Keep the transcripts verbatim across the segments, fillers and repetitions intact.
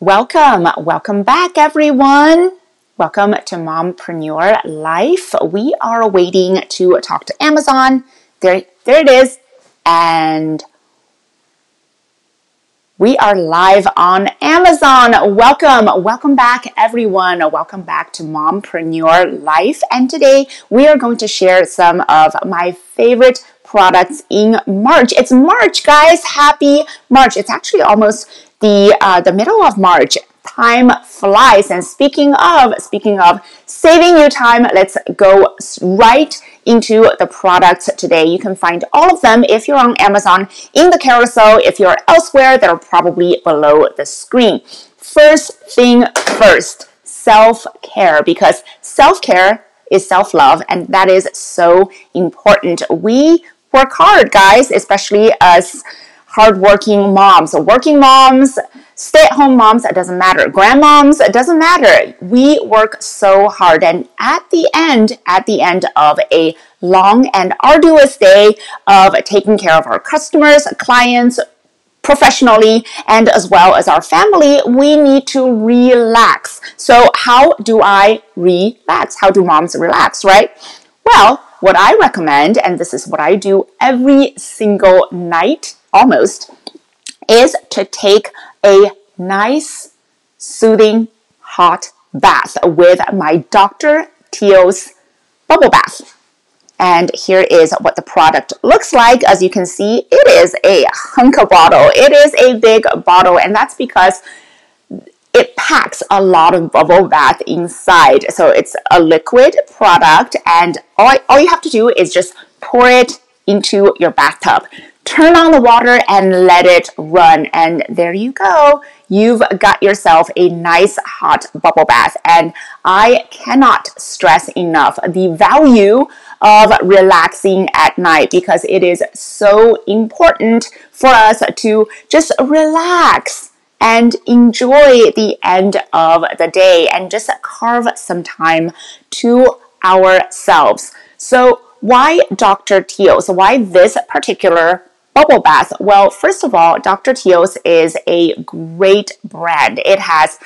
Welcome, welcome back everyone. Welcome to Mompreneur Life. We are waiting to talk to Amazon. There, there it is. And we are live on Amazon. Welcome, welcome back everyone. Welcome back to Mompreneur Life. And today we are going to share some of my favorite products in March. It's March, guys, happy March. It's actually almost the uh, the middle of March. Time flies. And speaking of speaking of saving you time, let's go right into the products today. You can find all of them if you're on Amazon in the carousel. If you're elsewhere, they're probably below the screen. First thing first, self-care, because self-care is self-love, and that is so important. We work hard, guys, especially as hardworking moms, working moms, stay-at-home moms, it doesn't matter. Grandmoms, it doesn't matter. We work so hard, and at the end, at the end of a long and arduous day of taking care of our customers, clients, professionally, and as well as our family, we need to relax. So how do I relax? How do moms relax, right? Well, what I recommend, and this is what I do every single night, almost, is to take a nice, soothing, hot bath with my Doctor Teal's bubble bath. And here is what the product looks like. As you can see, it is a hunka bottle. It is a big bottle, and that's because it packs a lot of bubble bath inside. So it's a liquid product, and all, I, all you have to do is just pour it into your bathtub. Turn on the water and let it run. And there you go. You've got yourself a nice hot bubble bath. And I cannot stress enough the value of relaxing at night, because it is so important for us to just relax and enjoy the end of the day and just carve some time to ourselves. So why Doctor Teal? So why this particular bubble bath? Well, first of all, Doctor Teal's is a great brand. It has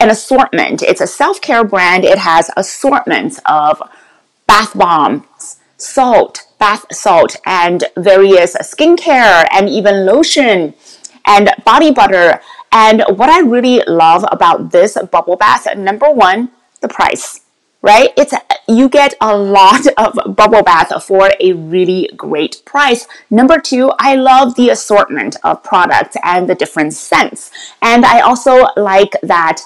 an assortment. It's a self-care brand. It has assortments of bath bombs, salt, bath salt, and various skincare, and even lotion and body butter. And what I really love about this bubble bath, number one, the price, right? It's you get a lot of bubble bath for a really great price. Number two, I love the assortment of products and the different scents. And I also like that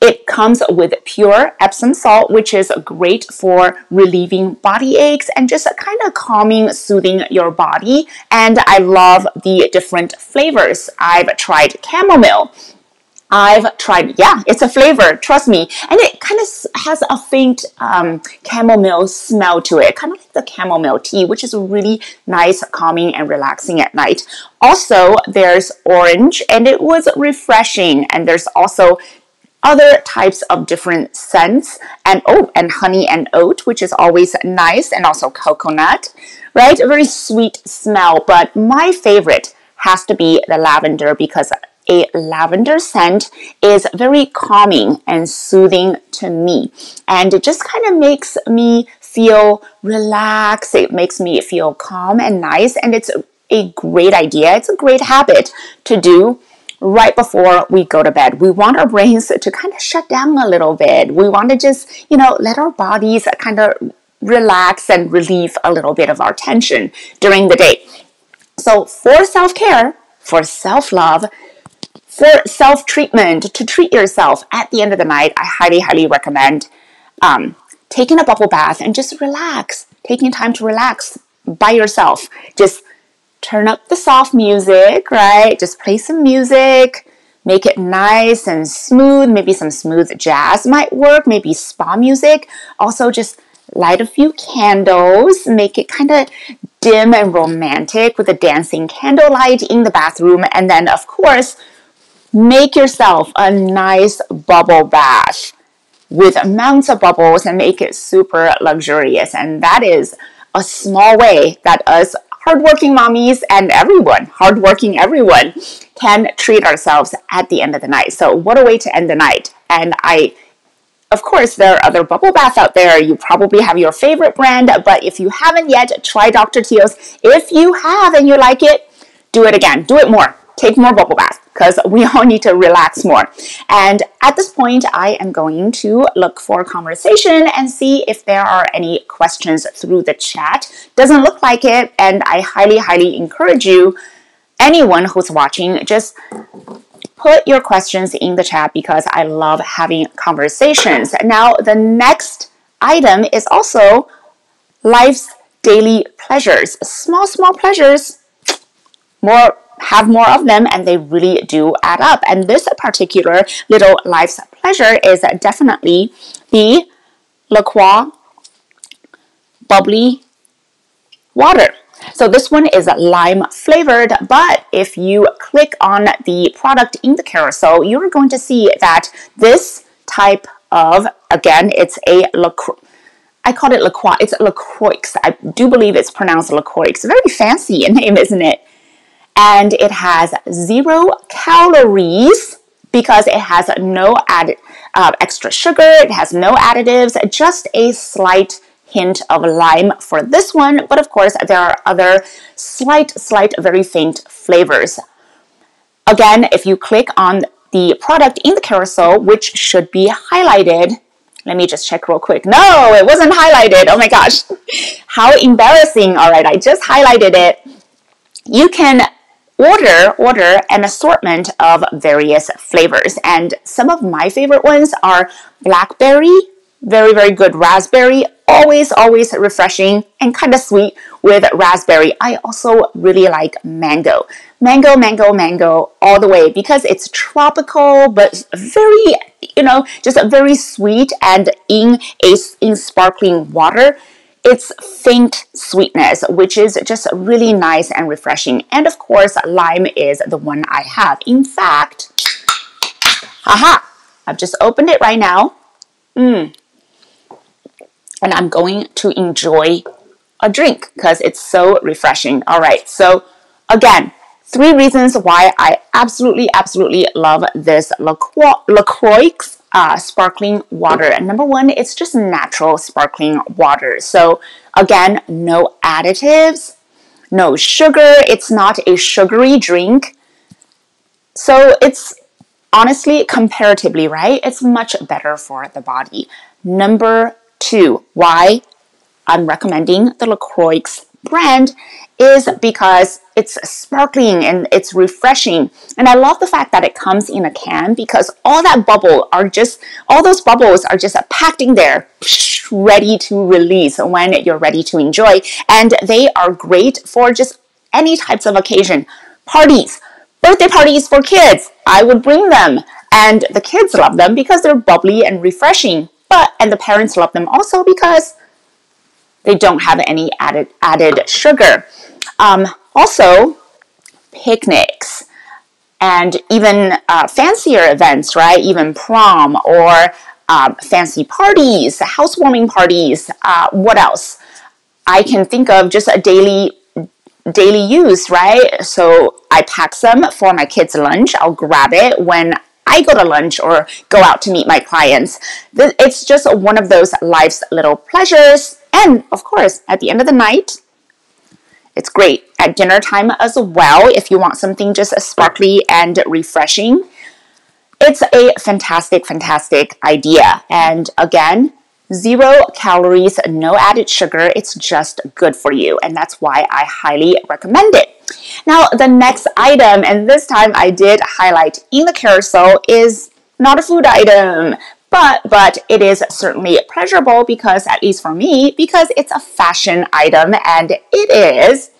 it comes with pure Epsom salt, which is great for relieving body aches and just kind of calming, soothing your body. And I love the different flavors. I've tried chamomile. I've tried, yeah, it's a flavor, trust me. And it kind of has a faint um, chamomile smell to it, kind of like the chamomile tea, which is really nice, calming, and relaxing at night. Also, there's orange, and it was refreshing. And there's also other types of different scents, and oh, and honey and oat, which is always nice, and also coconut, right? A very sweet smell, but my favorite has to be the lavender, because a lavender scent is very calming and soothing to me, and it just kind of makes me feel relaxed. It makes me feel calm and nice, and it's a great idea. It's a great habit to do right before we go to bed. We want our brains to kind of shut down a little bit. We want to just, you know, let our bodies kind of relax and relieve a little bit of our tension during the day. So for self-care, for self-love, for self-treatment, to treat yourself at the end of the night, I highly, highly recommend um, taking a bubble bath and just relax, taking time to relax by yourself. Just turn up the soft music, right? Just play some music, make it nice and smooth. Maybe some smooth jazz might work, maybe spa music. Also, just light a few candles, make it kind of dim and romantic with a dancing candlelight in the bathroom, and then, of course, make yourself a nice bubble bath with amounts of bubbles and make it super luxurious. And that is a small way that us hardworking mommies and everyone, hardworking everyone can treat ourselves at the end of the night. So what a way to end the night. And I, of course, there are other bubble baths out there. You probably have your favorite brand, but if you haven't yet, try Doctor Teal's. If you have and you like it, do it again. Do it more. Take more bubble baths because we all need to relax more. And at this point, I am going to look for a conversation and see if there are any questions through the chat. Doesn't look like it, and I highly, highly encourage you, anyone who's watching, just put your questions in the chat because I love having conversations. Now, the next item is also life's daily pleasures. Small, small pleasures, more have more of them, and they really do add up. And this particular little life's pleasure is definitely the LaCroix bubbly water. So this one is lime flavored, but if you click on the product in the carousel, you're going to see that this type of, again, it's a LaCroix, I called it LaCroix, it's LaCroix, I do believe it's pronounced LaCroix. It's a very fancy name, isn't it? And it has zero calories because it has no added uh, extra sugar, it has no additives, just a slight hint of lime for this one, but of course there are other slight, slight, very faint flavors. Again, if you click on the product in the carousel, which should be highlighted, let me just check real quick. No, it wasn't highlighted. Oh my gosh, how embarrassing. All right, I just highlighted it. You can order, order an assortment of various flavors, and some of my favorite ones are blackberry, very, very good, raspberry, always, always refreshing and kind of sweet with raspberry. I also really like mango. Mango, mango, mango all the way because it's tropical, but very, you know, just very sweet, and in a, in sparkling water, it's faint sweetness, which is just really nice and refreshing. And of course, lime is the one I have. In fact, haha, I've just opened it right now. Mm. And I'm going to enjoy a drink because it's so refreshing. All right, so again, three reasons why I absolutely, absolutely love this LaCroix, LaCroix uh, sparkling water. And number one, it's just natural sparkling water. So again, no additives, no sugar. It's not a sugary drink. So it's honestly, comparatively, right? It's much better for the body. Number two, why I'm recommending the LaCroix brand is because it's sparkling and it's refreshing. And I love the fact that it comes in a can because all that bubble are just, all those bubbles are just packed in there, ready to release when you're ready to enjoy. And they are great for just any types of occasion. Parties, birthday parties for kids, I would bring them. And the kids love them because they're bubbly and refreshing. But, and the parents love them also because they don't have any added added sugar. Um, also, picnics and even uh, fancier events, right? Even prom or uh, fancy parties, housewarming parties. Uh, what else? I can think of just a daily daily use, right? So I pack some for my kids' lunch. I'll grab it when I go to lunch or go out to meet my clients. It's just one of those life's little pleasures. And of course, at the end of the night, it's great at dinner time as well. If you want something just sparkly and refreshing, it's a fantastic, fantastic idea. And again, zero calories, no added sugar. It's just good for you. And that's why I highly recommend it. Now, the next item, and this time I did highlight in the carousel, is not a food item, But, but it is certainly pleasurable because, at least for me, because it's a fashion item, and it is,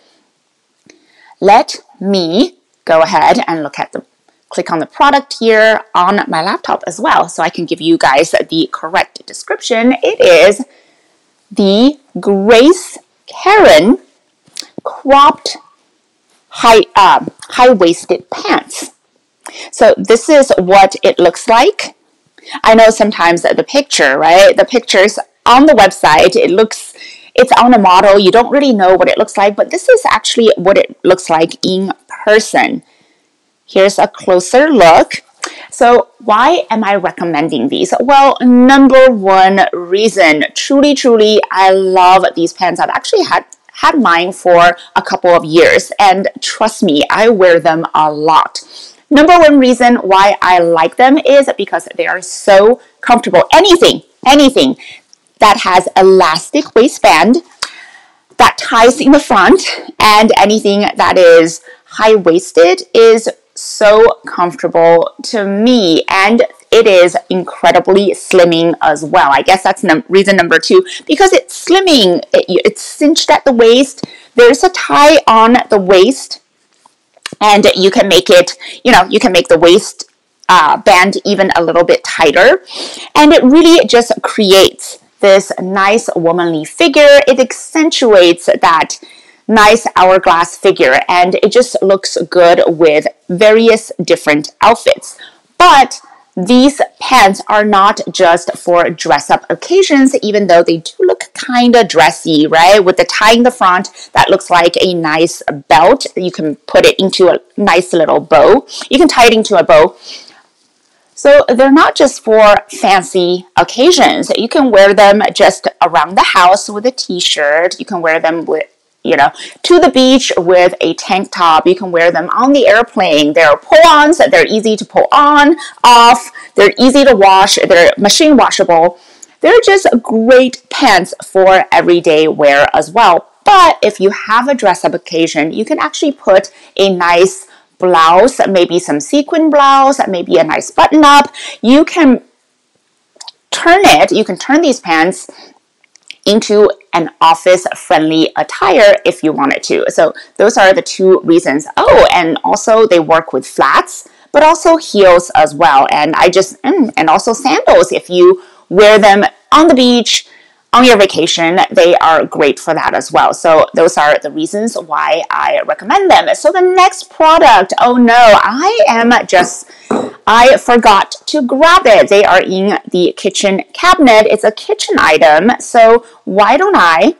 let me go ahead and look at the, click on the product here on my laptop as well so I can give you guys the correct description. It is the Grace Karin cropped high, uh, high-waisted pants. So this is what it looks like. I know sometimes the picture, right? The pictures on the website, it looks, it's on a model. You don't really know what it looks like, but this is actually what it looks like in person. Here's a closer look. So why am I recommending these? Well, number one reason, truly, truly, I love these pants. I've actually had had mine for a couple of years, and trust me, I wear them a lot. Number one reason why I like them is because they are so comfortable. Anything, anything that has elastic waistband that ties in the front and anything that is high-waisted is so comfortable to me, and it is incredibly slimming as well. I guess that's num reason number two, because it's slimming. It, it's cinched at the waist. There's a tie on the waist, and you can make it, you know, you can make the waist uh, band even a little bit tighter, and it really just creates this nice womanly figure. It accentuates that nice hourglass figure, and it just looks good with various different outfits. But these pants are not just for dress-up occasions, even though they do look kind of dressy, right? With the tie in the front, that looks like a nice belt. You can put it into a nice little bow. You can tie it into a bow. So they're not just for fancy occasions. You can wear them just around the house with a t-shirt. You can wear them with, you know, to the beach with a tank top. You can wear them on the airplane. There are pull-ons. They're easy to pull on, off. They're easy to wash. They're machine washable. They're just great pants for everyday wear as well. But if you have a dress-up occasion, you can actually put a nice blouse, maybe some sequin blouse, maybe a nice button-up. You can turn it. You can turn these pants into an office-friendly attire if you wanted to. So those are the two reasons. Oh, and also they work with flats, but also heels as well. And I just, mm, and also sandals. If you wear them on the beach, on your vacation, they are great for that as well. So those are the reasons why I recommend them. So the next product, oh no, I am just, I forgot to grab it. They are in the kitchen cabinet. It's a kitchen item. So why don't I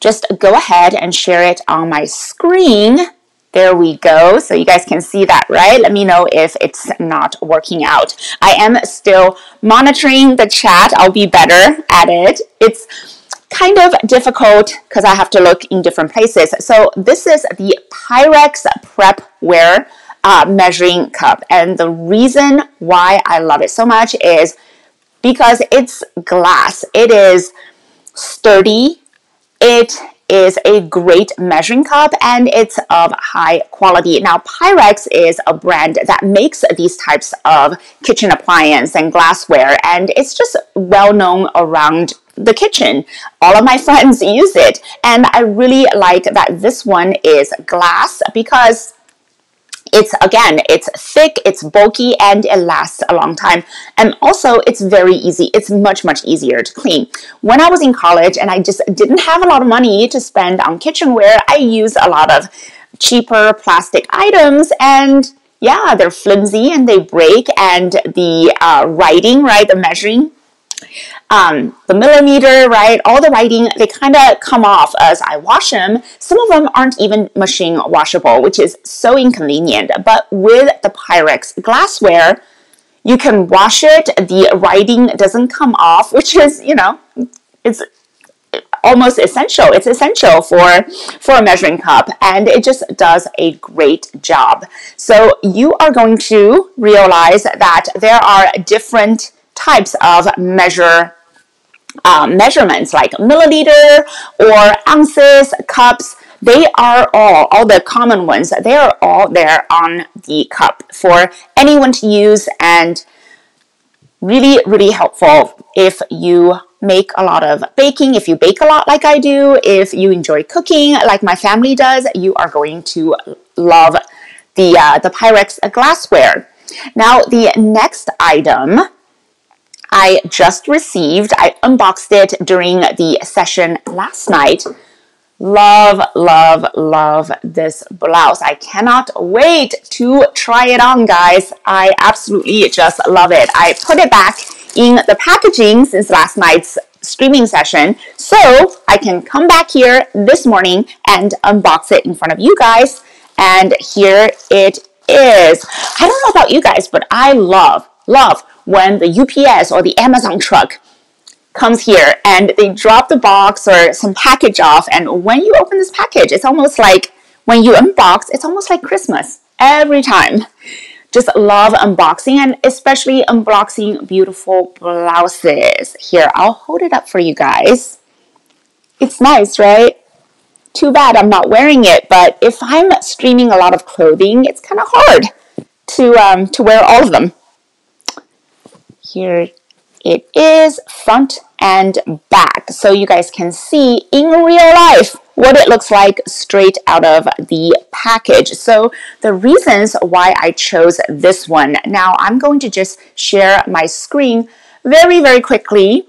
just go ahead and share it on my screen. There we go. So you guys can see that, right? Let me know if it's not working out. I am still monitoring the chat. I'll be better at it. It's kind of difficult because I have to look in different places. So this is the Pyrex Prepware uh, measuring cup. And the reason why I love it so much is because it's glass. It is sturdy. It is a great measuring cup, and it's of high quality. Now, Pyrex is a brand that makes these types of kitchen appliance and glassware, and it's just well known around the kitchen. All of my friends use it, and I really like that this one is glass because it's, again, it's thick, it's bulky, and it lasts a long time. And also, it's very easy. It's much, much easier to clean. When I was in college and I just didn't have a lot of money to spend on kitchenware, I used a lot of cheaper plastic items, and yeah, they're flimsy and they break, and the uh, writing, right, the measuring, Um, the millimeter, right, all the writing, they kind of come off as I wash them. Some of them aren't even machine washable, which is so inconvenient. But with the Pyrex glassware, you can wash it. The writing doesn't come off, which is, you know, it's almost essential. It's essential for, for a measuring cup, and it just does a great job. So you are going to realize that there are different types of measure uh, measurements like milliliter or ounces, cups. They are all, all the common ones, they are all there on the cup for anyone to use, and really, really helpful if you make a lot of baking, if you bake a lot like I do, if you enjoy cooking like my family does, you are going to love the, uh, the Pyrex glassware. Now, the next item I just received. I unboxed it during the session last night. Love, love, love this blouse. I cannot wait to try it on, guys. I absolutely just love it. I put it back in the packaging since last night's streaming session, so I can come back here this morning and unbox it in front of you guys. And here it is. I don't know about you guys, but I love, love when the U P S or the Amazon truck comes here and they drop the box or some package off. And when you open this package, it's almost like when you unbox, it's almost like Christmas every time. Just love unboxing, and especially unboxing beautiful blouses. Here, I'll hold it up for you guys. It's nice, right? Too bad I'm not wearing it, but if I'm streaming a lot of clothing, it's kind of hard to, um, to wear all of them. Here it is, front and back, so you guys can see in real life what it looks like straight out of the package. So the reasons why I chose this one. Now I'm going to just share my screen very, very quickly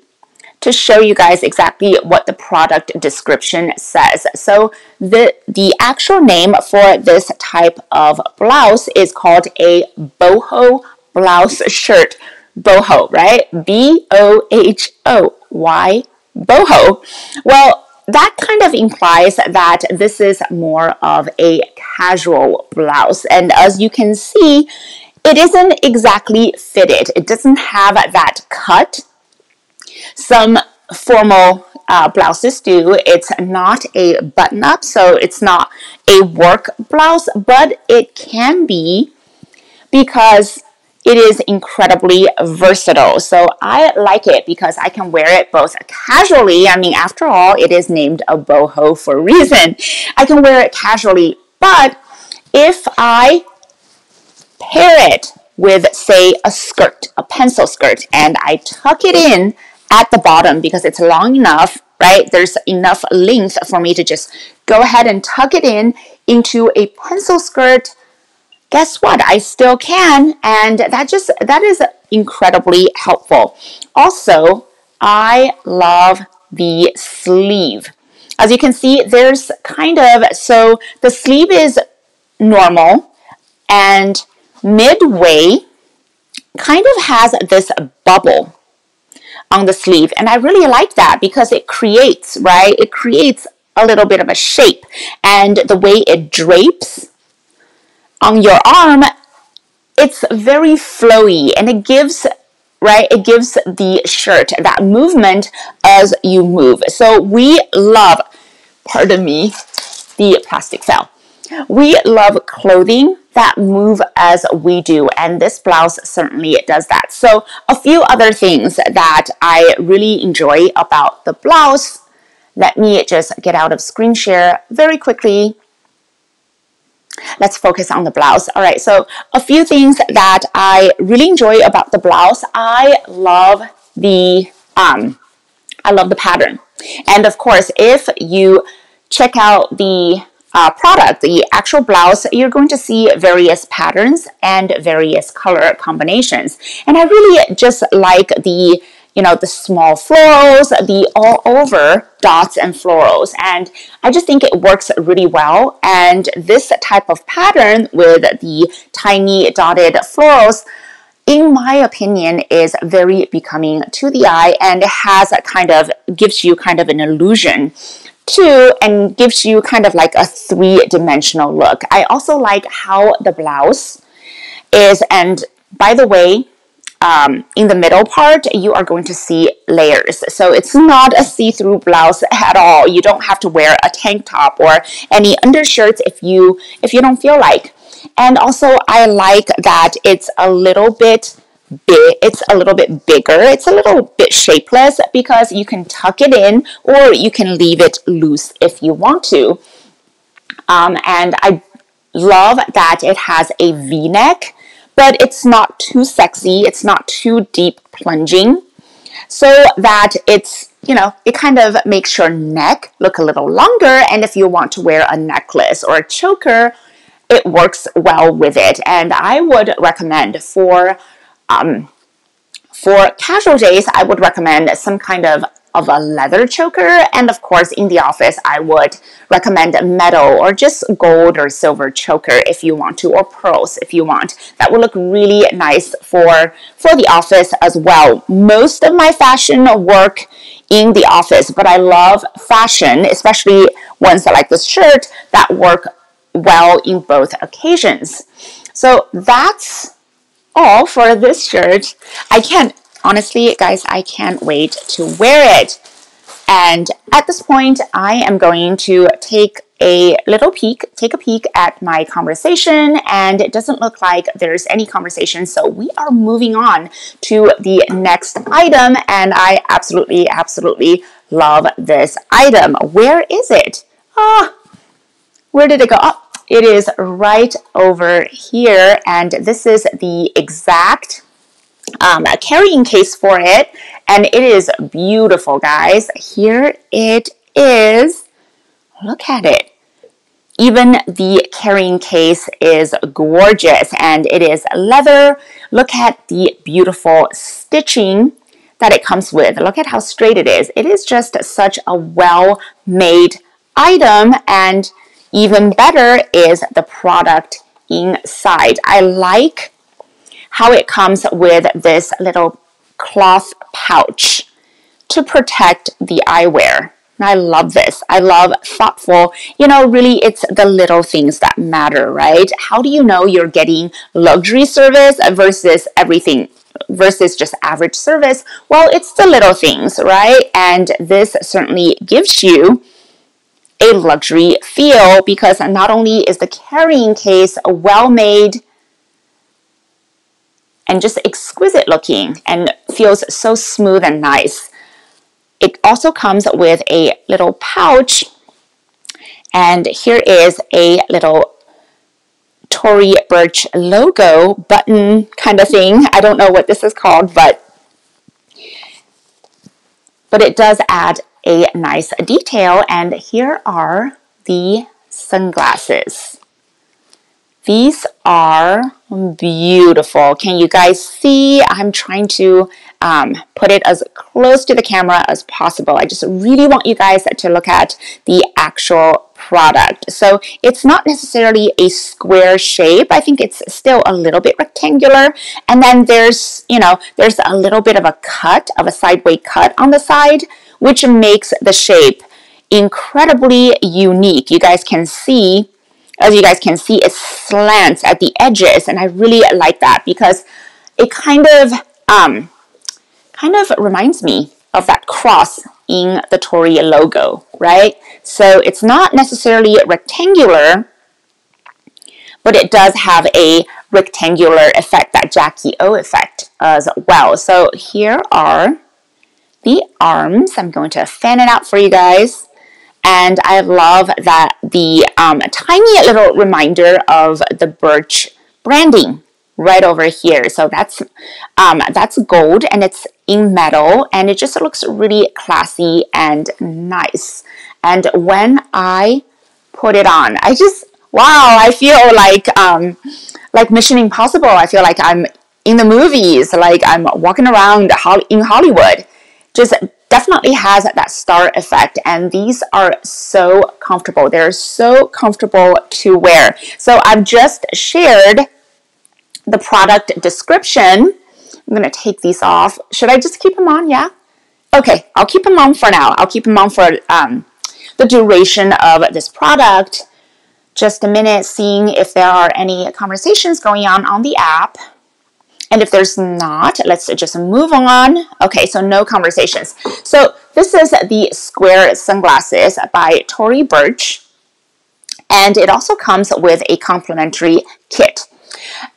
to show you guys exactly what the product description says. So the, the actual name for this type of blouse is called a boho blouse shirt. Boho, right? B O H O. Why boho? Well, that kind of implies that this is more of a casual blouse. And as you can see, it isn't exactly fitted. It doesn't have that cut. Some formal uh, blouses do. It's not a button-up, so it's not a work blouse, but it can be because it is incredibly versatile. So I like it because I can wear it both casually. I mean, after all, it is named a boho for a reason. I can wear it casually, but if I pair it with, say, a skirt, a pencil skirt, and I tuck it in at the bottom because it's long enough, right? There's enough length for me to just go ahead and tuck it in into a pencil skirt. Guess what? I still can, and that just that is incredibly helpful. Also, I love the sleeve. As you can see, there's kind of, so the sleeve is normal, and midway kind of has this bubble on the sleeve, and I really like that because it creates, right? It creates a little bit of a shape, and the way it drapes on your arm, it's very flowy, and it gives, right, it gives the shirt that movement as you move. So we love, pardon me, the plastic fell. We love clothing that move as we do, and this blouse certainly does that. So a few other things that I really enjoy about the blouse. Let me just get out of screen share very quickly. Let's focus on the blouse. All right, so a few things that I really enjoy about the blouse. I love the, um, I love the pattern. And of course, if you check out the uh, product, the actual blouse, you're going to see various patterns and various color combinations. And I really just like the, you know, the small florals, the all over dots and florals. And I just think it works really well. And this type of pattern with the tiny dotted florals, in my opinion, is very becoming to the eye, and it has a kind of, gives you kind of an illusion too, and gives you kind of like a three-dimensional look. I also like how the blouse is, and by the way, Um, in the middle part, you are going to see layers. So it's not a see-through blouse at all. You don't have to wear a tank top or any undershirts if you if you don't feel like. And also, I like that it's a little bit big. It's a little bit bigger. It's a little bit shapeless because you can tuck it in or you can leave it loose if you want to. Um, and I love that it has a V-neck, but it's not too sexy, it's not too deep plunging, so that it's, you know, it kind of makes your neck look a little longer, and if you want to wear a necklace or a choker, it works well with it. And I would recommend for, um, for casual days, I would recommend some kind of of a leather choker. And of course, in the office, I would recommend a metal or just gold or silver choker if you want to, or pearls if you want. That will look really nice for, for the office as well. Most of my fashion work in the office, but I love fashion, especially ones that like this shirt, that work well in both occasions. So that's all for this shirt. I can't, honestly, guys, I can't wait to wear it. And at this point, I am going to take a little peek, take a peek at my conversation, and it doesn't look like there's any conversation, so we are moving on to the next item, and I absolutely, absolutely love this item. Where is it? Ah, where did it go? Oh, it is right over here, and this is the exact um, carrying case for it, and it is beautiful, guys. Here it is. Look at it. Even the carrying case is gorgeous, and it is leather. Look at the beautiful stitching that it comes with. Look at how straight it is. It is just such a well-made item, and even better is the product inside. I like how it comes with this little cloth pouch to protect the eyewear. And I love this. I love thoughtful. You know, really, it's the little things that matter, right? How do you know you're getting luxury service versus everything versus just average service? Well, it's the little things, right? And this certainly gives you a luxury feel, because not only is the carrying case well made and just exquisite looking and feels so smooth and nice, it also comes with a little pouch, and here is a little Tory Burch logo button kind of thing. I don't know what this is called, but, but it does add a nice detail. And here are the sunglasses. These are beautiful. Can you guys see? I'm trying to um, put it as close to the camera as possible. I just really want you guys to look at the actual product. So it's not necessarily a square shape. I think it's still a little bit rectangular. And then there's, you know, there's a little bit of a cut, of a sideways cut on the side, which makes the shape incredibly unique. You guys can see As you guys can see, it slants at the edges, and I really like that because it kind of, um, kind of reminds me of that cross in the Tory logo, right? So it's not necessarily rectangular, but it does have a rectangular effect, that Jackie O effect as well. So here are the arms. I'm going to fan it out for you guys. And I love that the um, tiny little reminder of the Burch branding right over here. So that's um, that's gold, and it's in metal, and it just looks really classy and nice. And when I put it on, I just, wow, I feel like um, like Mission Impossible. I feel like I'm in the movies, like I'm walking around in Hollywood. Just definitely has that star effect, and these are so comfortable. They're so comfortable to wear. So I've just shared the product description. I'm gonna take these off. Should I just keep them on? Yeah, okay, I'll keep them on for now. I'll keep them on for um, the duration of this product. Just a minute, seeing if there are any conversations going on on the app. And if there's not, let's just move on. Okay, so no conversations. So this is the square sunglasses by Tory Burch. And it also comes with a complimentary kit.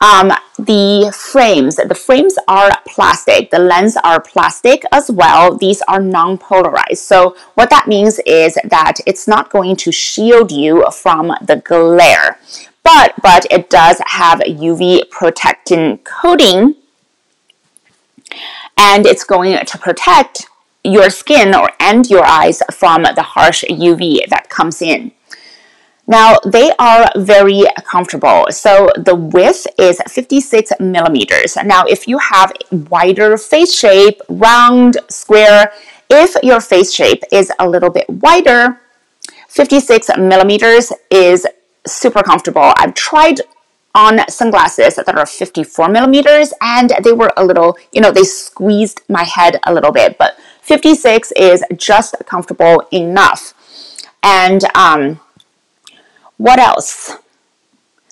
Um, the frames, the frames are plastic. The lens are plastic as well. These are non-polarized. So what that means is that it's not going to shield you from the glare. But, but it does have U V protectant coating, and it's going to protect your skin or and your eyes from the harsh U V that comes in. Now, they are very comfortable. So the width is fifty-six millimeters. Now, if you have wider face shape, round, square, If your face shape is a little bit wider, fifty-six millimeters is super comfortable. I've tried on sunglasses that are fifty-four millimeters and they were a little, you know, they squeezed my head a little bit, but fifty-six is just comfortable enough. And um, what else?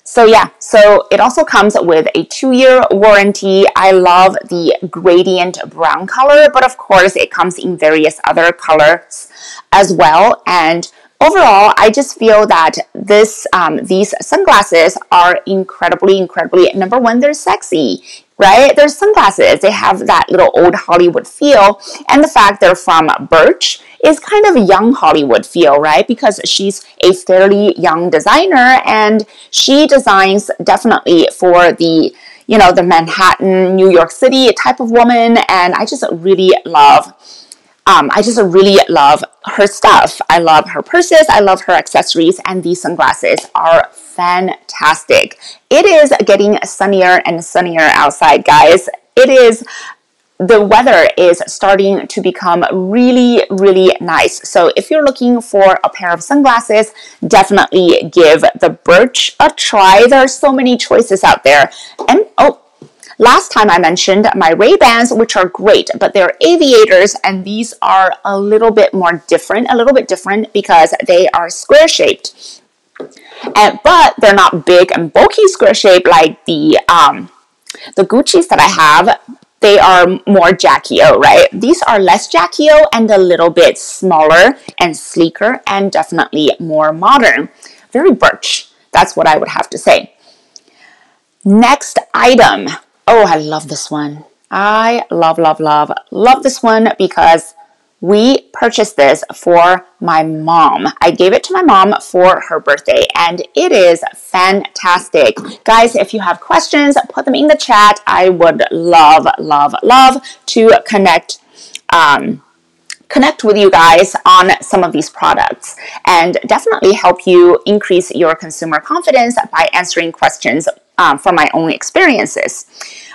So yeah, so it also comes with a two-year warranty. I love the gradient brown color, but of course it comes in various other colors as well. And overall, I just feel that this, um, these sunglasses are incredibly, incredibly, number one, they're sexy, right? They're sunglasses. They have that little old Hollywood feel. And the fact they're from Burch is kind of a young Hollywood feel, right? Because she's a fairly young designer and she designs definitely for the, you know, the Manhattan, New York City type of woman. And I just really love Um, I just really love her stuff. I love her purses. I love her accessories. And these sunglasses are fantastic. It is getting sunnier and sunnier outside, guys. It is, the weather is starting to become really, really nice. So if you're looking for a pair of sunglasses, definitely give the Burch a try. There are so many choices out there. And, oh, last time I mentioned my Ray-Bans, which are great, but they're aviators, and these are a little bit more different, a little bit different because they are square-shaped. And, but they're not big and bulky square-shaped like the, um, the Gucci's that I have. They are more Jackie-O, right? These are less Jackie-O and a little bit smaller and sleeker and definitely more modern. Very Burch. That's what I would have to say. Next item. Oh, I love this one. I love, love, love, love this one because we purchased this for my mom. I gave it to my mom for her birthday and it is fantastic. Guys, if you have questions, put them in the chat. I would love, love, love to connect, um, connect with you guys on some of these products and definitely help you increase your consumer confidence by answering questions Um, from my own experiences.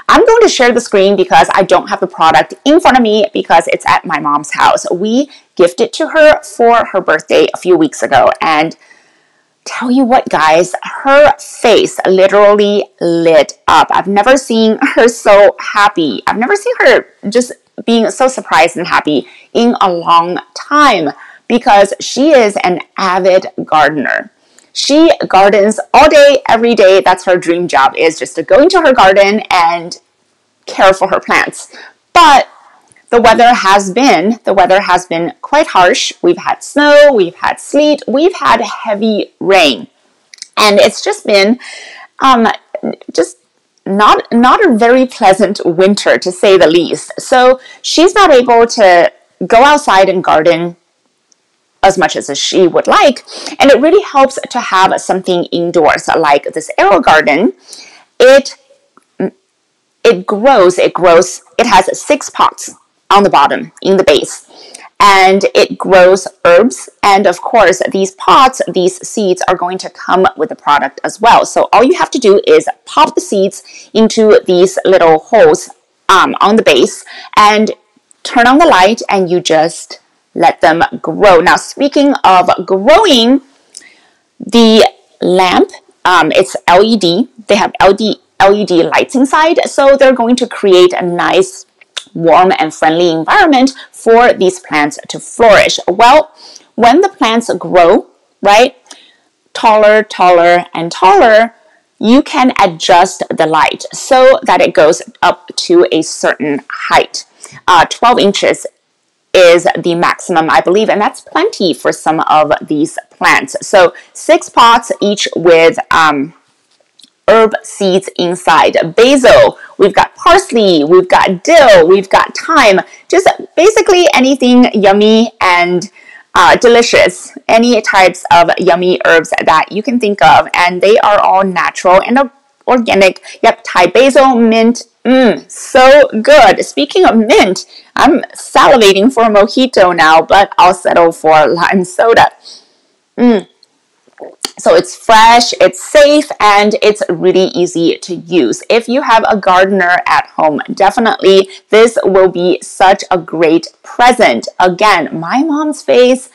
I'm going to share the screen because I don't have the product in front of me because it's at my mom's house. We gifted it to her for her birthday a few weeks ago. And tell you what, guys, her face literally lit up. I've never seen her so happy. I've never seen her just being so surprised and happy in a long time because she is an avid gardener. She gardens all day, every day. That's her dream job, is just to go into her garden and care for her plants. But the weather has been, the weather has been quite harsh. We've had snow, we've had sleet, we've had heavy rain. And it's just been um, just not, not a very pleasant winter, to say the least. So she's not able to go outside and garden as much as she would like, and it really helps to have something indoors like this AeroGarden. It it grows, it grows, it has six pots on the bottom in the base, and it grows herbs. And of course, these pots, these seeds are going to come with the product as well. So all you have to do is pop the seeds into these little holes um, on the base and turn on the light, and you just let them grow. Now, speaking of growing, the lamp, um, it's L E D. They have L E D lights inside, so they're going to create a nice, warm, and friendly environment for these plants to flourish. Well, when the plants grow, right, taller, taller, and taller, you can adjust the light so that it goes up to a certain height. Uh, twelve inches is the maximum, I believe, and that's plenty for some of these plants. So six pots, each with um, herb seeds inside. Basil, we've got parsley, we've got dill, we've got thyme, just basically anything yummy and uh, delicious, any types of yummy herbs that you can think of, and they are all natural and organic. Yep, Thai basil, mint. Mmm, so good. Speaking of mint, I'm salivating for a mojito now, but I'll settle for lime soda. Mmm, So it's fresh, it's safe, and it's really easy to use. If you have a gardener at home, definitely this will be such a great present. Again, my mom's face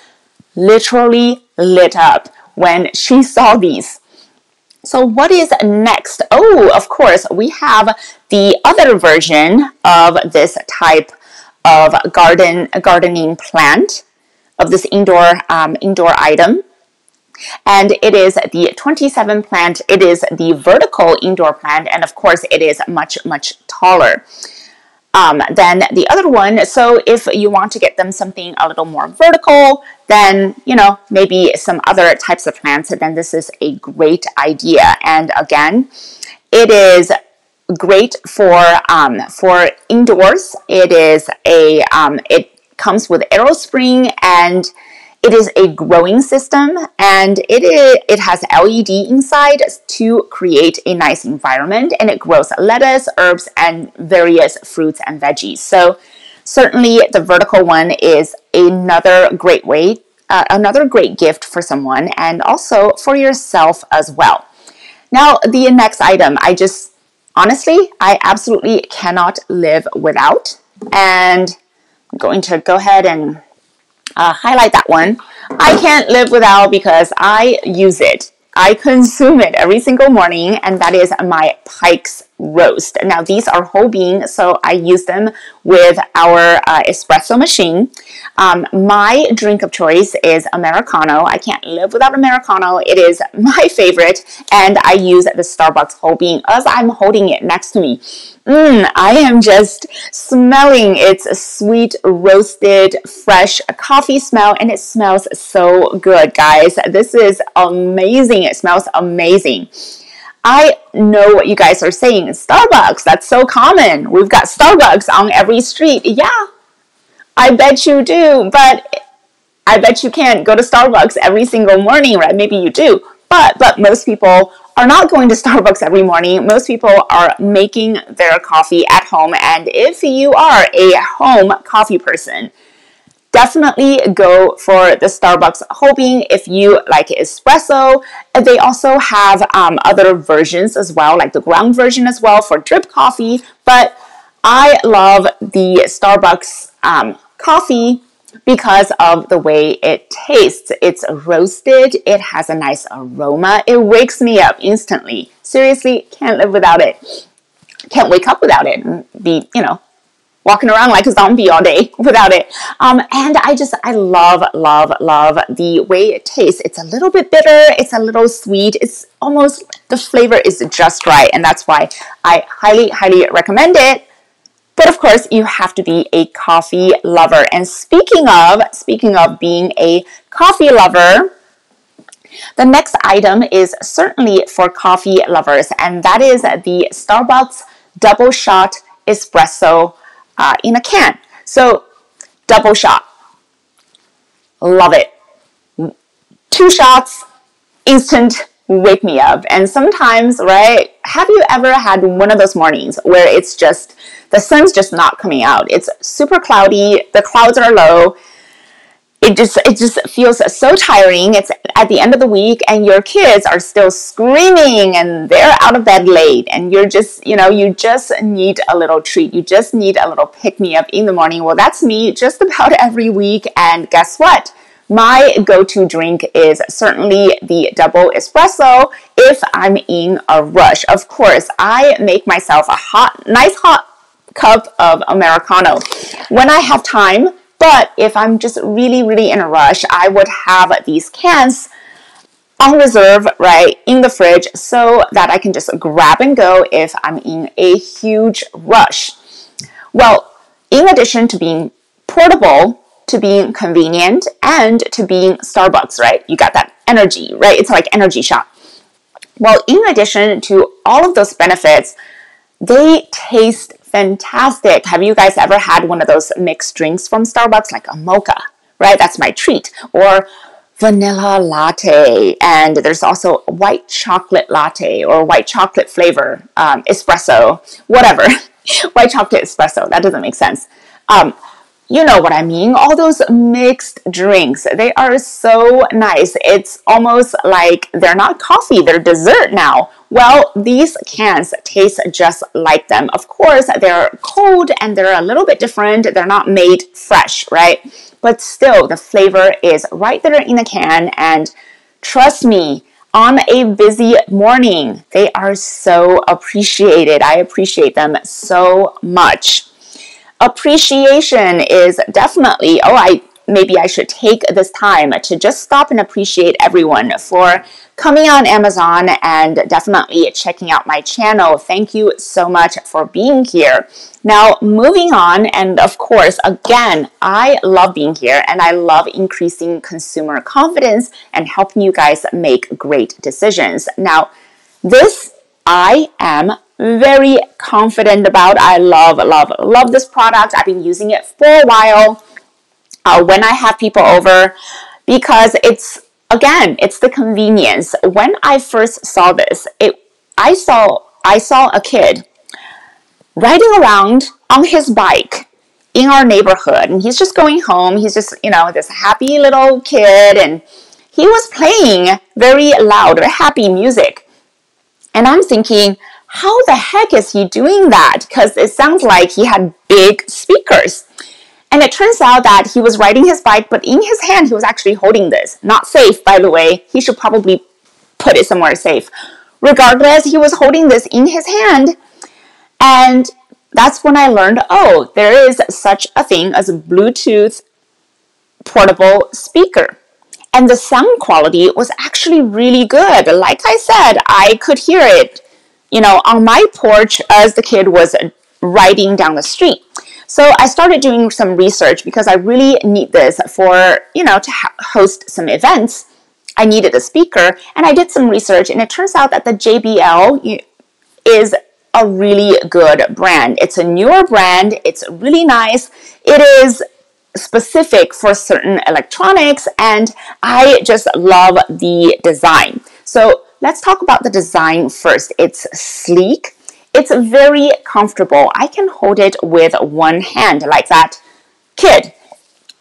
literally lit up when she saw these. So what is next? Oh, of course, we have the other version of this type of garden gardening plant, of this indoor um, indoor item. And it is the twenty-seven plant. It is the vertical indoor plant, and of course it is much, much taller um, than the other one. So if you want to get them something a little more vertical, then, you know, maybe some other types of plants, then this is a great idea. And again, it is great for um, for indoors. It is a um, it comes with AeroSpring, and it is a growing system, and it is, it has L E D inside to create a nice environment, and it grows lettuce, herbs, and various fruits and veggies. So certainly the vertical one is another great way, uh, another great gift for someone, and also for yourself as well. Now the next item, I just, honestly, I absolutely cannot live without, and I'm going to go ahead and Uh, highlight that one. I can't live without because I use it. I consume it every single morning, and that is my Pike's roast. Now these are whole bean, so I use them with our uh, espresso machine. Um, my drink of choice is Americano. I can't live without Americano. It is my favorite, and I use the Starbucks whole bean as I'm holding it next to me. Mm, I am just smelling its sweet, roasted, fresh coffee smell, and it smells so good, guys. This is amazing. It smells amazing. I know what you guys are saying. Starbucks, that's so common. We've got Starbucks on every street. Yeah, I bet you do, but I bet you can't go to Starbucks every single morning, right? Maybe you do, but, but most people are not going to Starbucks every morning. Most people are making their coffee at home, and if you are a home coffee person, definitely go for the Starbucks whole bean if you like espresso. They also have um, other versions as well, like the ground version as well for drip coffee, but I love the Starbucks um, coffee because of the way it tastes. It's roasted, it has a nice aroma, it wakes me up instantly. Seriously, can't live without it. Can't wake up without it and be, you know, walking around like a zombie all day without it. Um, and I just, I love, love, love the way it tastes. It's a little bit bitter, it's a little sweet, it's almost, the flavor is just right, and that's why I highly, highly recommend it. But of course, you have to be a coffee lover. And speaking of, speaking of being a coffee lover, the next item is certainly for coffee lovers, and that is the Starbucks double shot espresso uh, in a can. So double shot, love it. Two shots, instant wake me up. And sometimes, right, have you ever had one of those mornings where it's just, the sun's just not coming out, it's super cloudy, the clouds are low, it just it just feels so tiring, it's at the end of the week, and your kids are still screaming and they're out of bed late, and you're just, you know, you just need a little treat, you just need a little pick-me-up in the morning? Well, that's me just about every week, and guess what? My go-to drink is certainly the double espresso if I'm in a rush. Of course, I make myself a hot, nice hot cup of Americano when I have time, but if I'm just really, really in a rush, I would have these cans on reserve, right, in the fridge so that I can just grab and go if I'm in a huge rush. Well, in addition to being portable, to being convenient, and to being Starbucks, right? You got that energy, right? It's like energy shot. Well, in addition to all of those benefits, they taste fantastic. Have you guys ever had one of those mixed drinks from Starbucks, like a mocha, right? That's my treat. Or vanilla latte, and there's also white chocolate latte or white chocolate flavor, um, espresso, whatever. White chocolate espresso, that doesn't make sense. Um, you know what I mean, all those mixed drinks, they are so nice. It's almost like they're not coffee, they're dessert now. Well, these cans taste just like them. Of course, they're cold and they're a little bit different. They're not made fresh, right? But still, the flavor is right there in the can. And trust me, on a busy morning, they are so appreciated. I appreciate them so much. Appreciation is definitely, oh, I maybe I should take this time to just stop and appreciate everyone for coming on Amazon and definitely checking out my channel. Thank you so much for being here. Now, moving on, and of course, again, I love being here and I love increasing consumer confidence and helping you guys make great decisions. Now, this I am very confident about. I love, love, love this product. I've been using it for a while uh, when I have people over because it's, again, it's the convenience. When I first saw this, it, I saw, I saw a kid riding around on his bike in our neighborhood, and he's just going home. He's just, you know, this happy little kid, and he was playing very loud, happy music. And I'm thinking, how the heck is he doing that? Because it sounds like he had big speakers. And it turns out that he was riding his bike, but in his hand, he was actually holding this. Not safe, by the way. He should probably put it somewhere safe. Regardless, he was holding this in his hand. And that's when I learned, oh, there is such a thing as a Bluetooth portable speaker. And the sound quality was actually really good. Like I said, I could hear it, you know, on my porch as the kid was riding down the street. So I started doing some research because I really need this for, you know, to host some events. I needed a speaker, and I did some research, and it turns out that the J B L is a really good brand. It's a newer brand. It's really nice. It is specific for certain electronics, and I just love the design. So let's talk about the design first. It's sleek. It's very comfortable. I can hold it with one hand like that kid.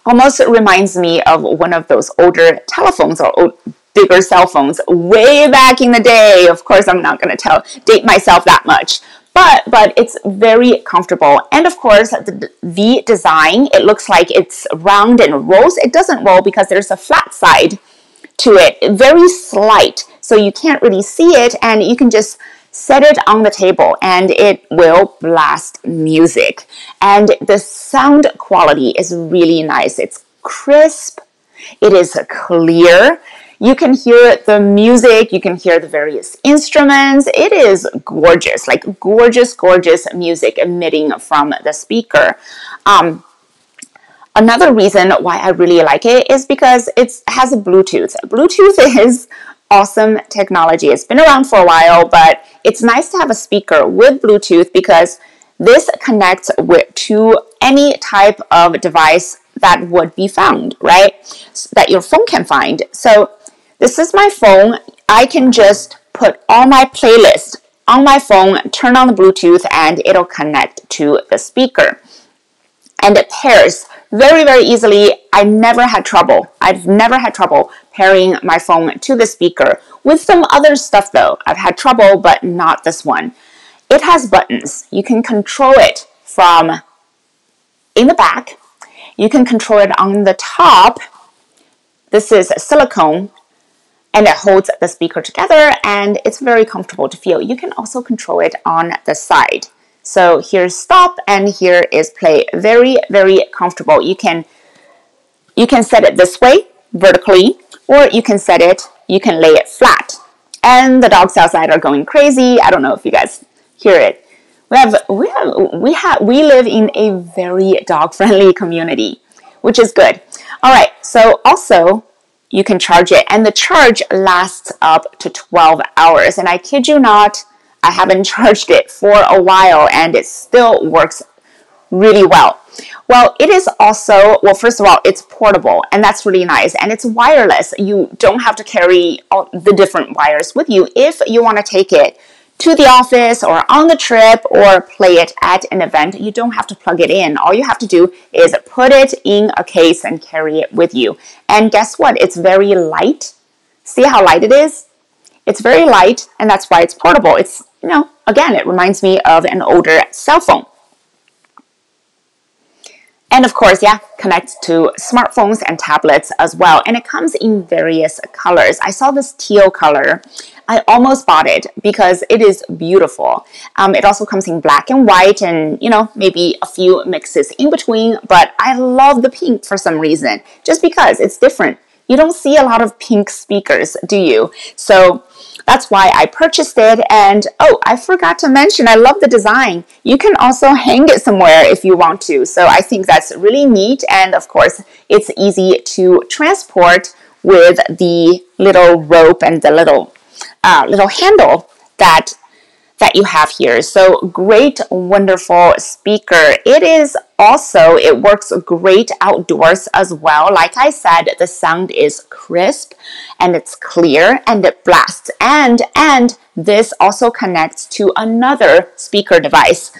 Almost reminds me of one of those older telephones or old, bigger cell phones way back in the day. Of course, I'm not going to tell date myself that much, but but it's very comfortable. And of course, the, the design, it looks like it's round and rolls. It doesn't roll because there's a flat side to it, very slight. So you can't really see it, and you can just set it on the table and it will blast music. And the sound quality is really nice. It's crisp. It is clear. You can hear the music. You can hear the various instruments. It is gorgeous, like gorgeous, gorgeous music emitting from the speaker. Um, another reason why I really like it is because it has a Bluetooth. Bluetooth is awesome technology. It's been around for a while, but it's nice to have a speaker with Bluetooth because this connects with, to any type of device that would be found, right? So that your phone can find. So this is my phone. I can just put all my playlists on my phone, turn on the Bluetooth, and it'll connect to the speaker. And it pairs very, very easily. I never had trouble. I've never had trouble pairing my phone to the speaker. With some other stuff though, I've had trouble, but not this one. It has buttons. You can control it from in the back. You can control it on the top. This is silicone, and it holds the speaker together, and it's very comfortable to feel. You can also control it on the side. So here's stop and here is play. Very, very comfortable. You can you can set it this way, vertically, or you can set it, you can lay it flat. And the dogs outside are going crazy. I don't know if you guys hear it. We have we have we have we live in a very dog-friendly community, which is good. All right, so also you can charge it, and the charge lasts up to twelve hours. And I kid you not, I haven't charged it for a while and it still works really well. Well, it is also, well, first of all, it's portable, and that's really nice. And it's wireless. You don't have to carry all the different wires with you. If you want to take it to the office or on the trip or play it at an event. You don't have to plug it in. All you have to do is put it in a case and carry it with you. And guess what? It's very light. See how light it is? It's very light, and that's why it's portable. It's, you know, again, it reminds me of an older cell phone. And of course, yeah, connect to smartphones and tablets as well. And it comes in various colors. I saw this teal color. I almost bought it because it is beautiful. Um, it also comes in black and white and, you know, maybe a few mixes in between. But I love the pink for some reason, just because it's different. You don't see a lot of pink speakers, do you? So that's why I purchased it. And oh, I forgot to mention, I love the design. You can also hang it somewhere if you want to. So I think that's really neat. And of course, it's easy to transport with the little rope and the little uh, little handle that that you have here. So great, wonderful speaker. It is also, it works great outdoors as well. Like I said, the sound is crisp and it's clear and it blasts. And, and this also connects to another speaker device.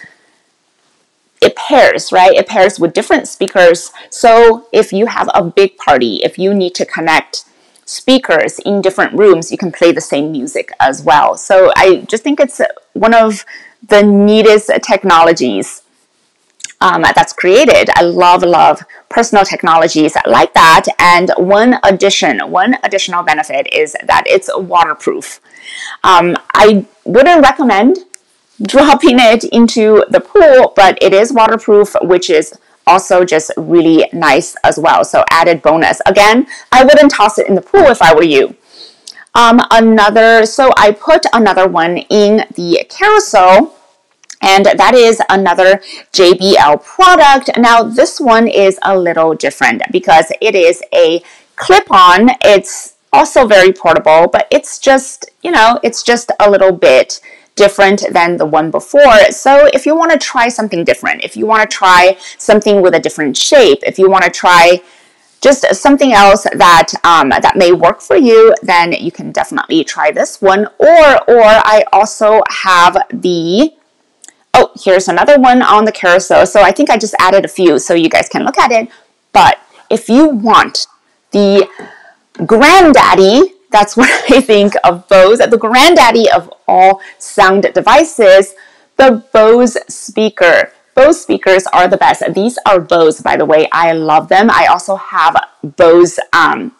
It pairs, right? It pairs with different speakers. So if you have a big party, if you need to connect speakers in different rooms, you can play the same music as well. So I just think it's one of the neatest technologies um, that's created. I love, love personal technologies like that. And one addition, one additional benefit is that it's waterproof. Um, I wouldn't recommend dropping it into the pool, but it is waterproof, which is also just really nice as well. So added bonus. Again, I wouldn't toss it in the pool if I were you. Um, another, so I put another one in the carousel, and that is another J B L product. Now this one is a little different because it is a clip-on. It's also very portable, but it's just, you know, it's just a little bit different than the one before. So if you want to try something different, if you want to try something with a different shape, if you want to try just something else that um, that may work for you, then you can definitely try this one. Or, or I also have the, oh, here's another one on the carousel. So I think I just added a few so you guys can look at it. But if you want the granddaddy, that's what I think of Bose, the granddaddy of all sound devices, the Bose speaker. Bose speakers are the best. These are Bose, by the way. I love them. I also have Bose um,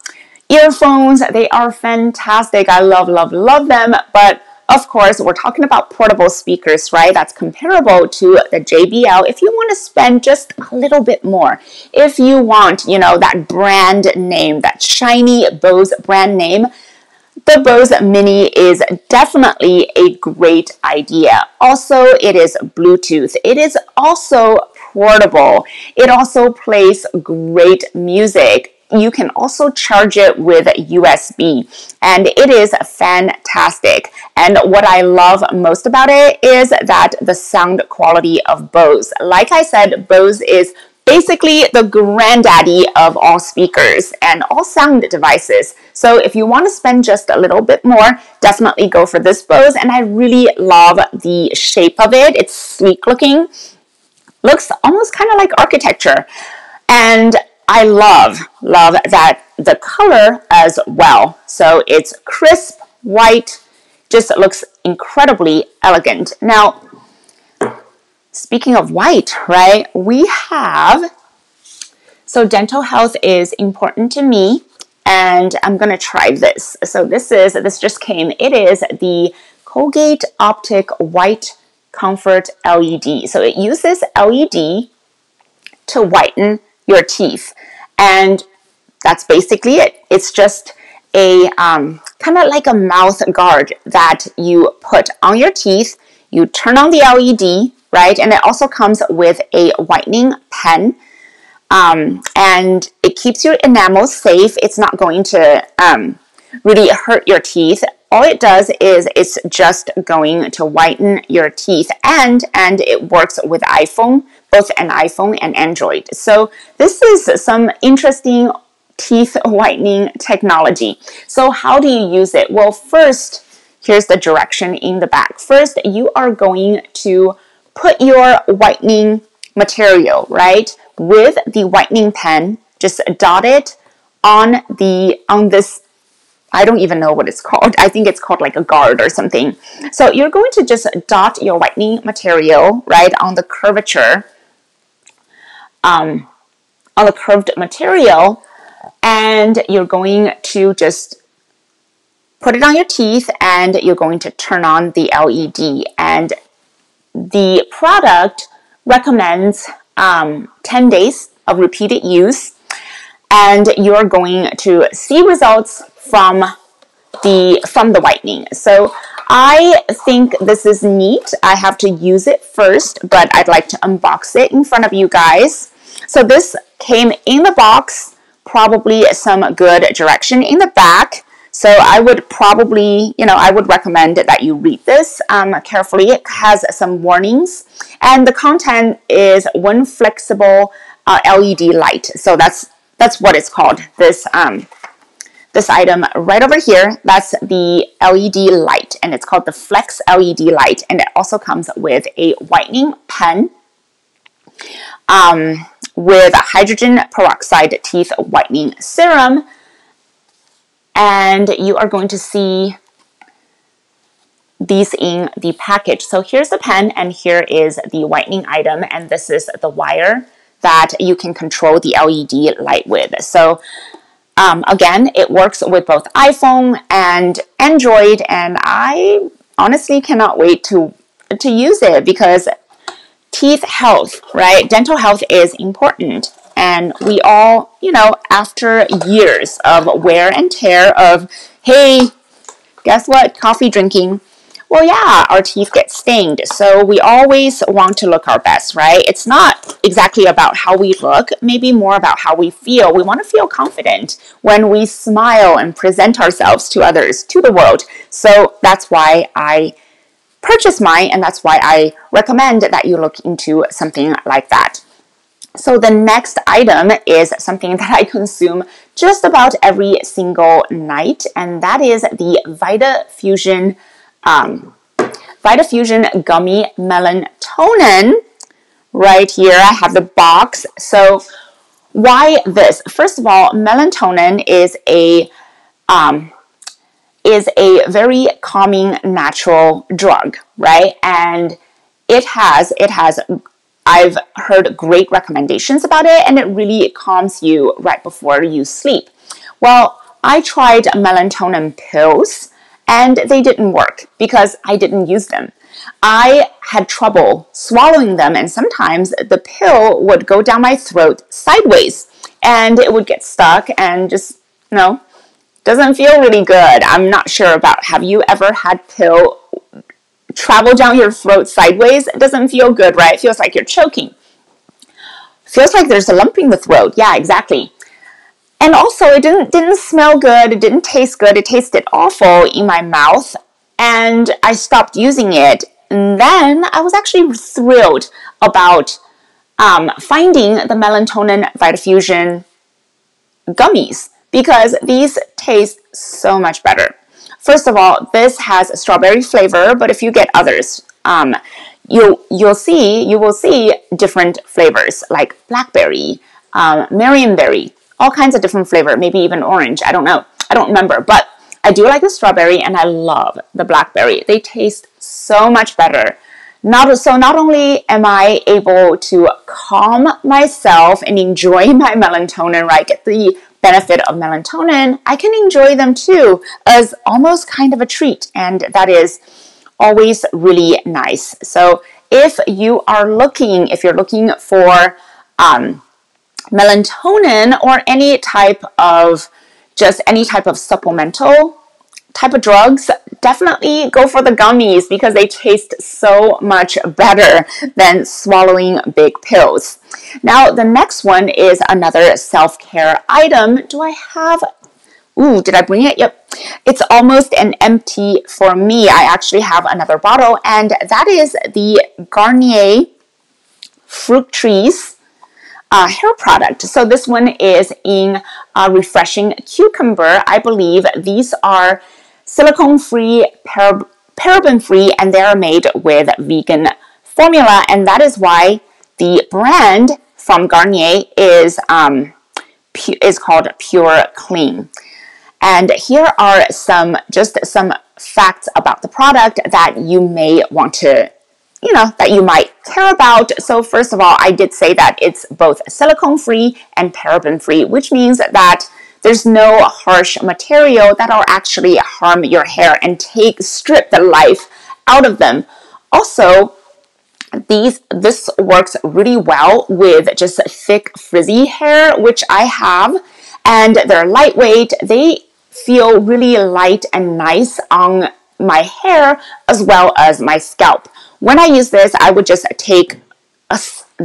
earphones. They are fantastic. I love, love, love them. But of course, we're talking about portable speakers, right? That's comparable to the J B L. If you want to spend just a little bit more, if you want, you know, that brand name, that shiny Bose brand name, the Bose Mini is definitely a great idea. Also, it is Bluetooth. It is also portable. It also plays great music. You can also charge it with U S B, and it is fantastic. And what I love most about it is that the sound quality of Bose. Like I said, Bose is basically the granddaddy of all speakers and all sound devices. So if you want to spend just a little bit more, definitely go for this Bose. And I really love the shape of it. It's sleek looking. Looks almost kind of like architecture. And I love, love that the color as well. So it's crisp white, just looks incredibly elegant. Now, speaking of white, right, we have, so dental health is important to me, and I'm gonna try this. So this is, this just came, it is the Colgate Optic White Comfort L E D. So it uses L E D to whiten your teeth, and that's basically it. It's just a um, kind of like a mouth guard that you put on your teeth. You turn on the L E D, right? And it also comes with a whitening pen, um, and it keeps your enamel safe. It's not going to um, really hurt your teeth. All it does is it's just going to whiten your teeth, and and it works with iPhone, both an iPhone and Android. So this is some interesting teeth whitening technology. So how do you use it? Well, first, Here's the direction in the back. First, you are going to put your whitening material, right, with the whitening pen. Just dot it on the on this, I don't even know what it's called. I think it's called like a guard or something. So you're going to just dot your whitening material, right, on the curvature, um, on the curved material, and you're going to just put it on your teeth, and you're going to turn on the L E D. And the product recommends um, ten days of repeated use, and you're going to see results from the from the whitening. So I think this is neat. I have to use it first, but I'd like to unbox it in front of you guys. So this came in the box, probably some good direction in the back. So I would probably, you know, I would recommend that you read this um, carefully. It has some warnings, and the content is one flexible uh, L E D light. So that's that's what it's called. This um, this item right over here. That's the L E D light, and it's called the Flex L E D light, and it also comes with a whitening pen um, with a hydrogen peroxide teeth whitening serum. And you are going to see these in the package. So here's the pen, and here is the whitening item, and this is the wire that you can control the L E D light with. So um, again, it works with both iPhone and Android, and I honestly cannot wait to, to use it, because teeth health, right? Dental health is important. And we all, you know, after years of wear and tear of, hey, guess what? Coffee drinking. Well, yeah, our teeth get stained. So we always want to look our best, right? It's not exactly about how we look, maybe more about how we feel. We want to feel confident when we smile and present ourselves to others, to the world. So that's why I purchased mine, and that's why I recommend that you look into something like that. So the next item is something that I consume just about every single night, and that is the Vitafusion, um, Vitafusion Gummy Melatonin. Right here, I have the box. So why this? First of all, melatonin is a um, is a very calming natural drug, right? And it has it has. I've heard great recommendations about it, and it really calms you right before you sleep. Well, I tried melatonin pills, and they didn't work because I didn't use them. I had trouble swallowing them, and sometimes the pill would go down my throat sideways, and it would get stuck and just, you know, doesn't feel really good. I'm not sure about, have you ever had pill travel down your throat sideways? It doesn't feel good, right? It feels like you're choking. Feels like there's a lump in the throat. Yeah, exactly. And also, it didn't didn't smell good. It didn't taste good. It tasted awful in my mouth, and I stopped using it. And then I was actually thrilled about um, finding the melatonin Vitafusion gummies, because these taste so much better. First of all, this has a strawberry flavor, but if you get others, um, you, you'll see, you will see different flavors like blackberry, um, marionberry, all kinds of different flavor, maybe even orange. I don't know. I don't remember, but I do like the strawberry, and I love the blackberry. They taste so much better. Not, so not only am I able to calm myself and enjoy my melatonin, right, get the benefit of melatonin, I can enjoy them too as almost kind of a treat, and that is always really nice. So if you are looking, if you're looking for um, melatonin or any type of, just any type of supplemental type of drugs, definitely go for the gummies, because they taste so much better than swallowing big pills. Now, the next one is another self-care item. Do I have, ooh, did I bring it? Yep. It's almost an empty for me. I actually have another bottle, and that is the Garnier Fructis Uh, hair product. So this one is in uh, refreshing cucumber. I believe these are silicone-free, parab paraben-free, and they are made with vegan formula, and that is why the brand from Garnier is um, is called Pure Clean. And here are some just some facts about the product that you may want to, you know, that you might care about. So first of all, I did say that it's both silicone-free and paraben-free, which means that there's no harsh material that'll actually harm your hair and take strip the life out of them. Also, these this works really well with just thick frizzy hair, which I have, and they're lightweight. They feel really light and nice on my hair as well as my scalp. When I use this, I would just take a